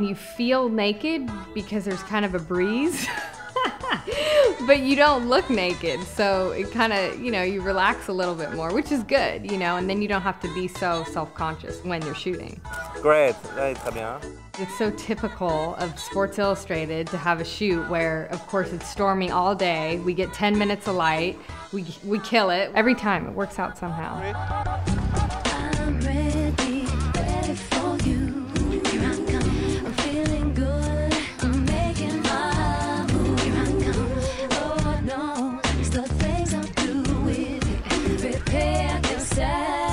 You feel naked because there's kind of a breeze, but you don't look naked. So it kind of, you know, you relax a little bit more, which is good, you know, and then you don't have to be so self-conscious when you're shooting. Great. It's so typical of Sports Illustrated to have a shoot where, of course, it's stormy all day. We get 10 minutes of light. We kill it. Every time it works out somehow. I'm ready, ready for you. Sad.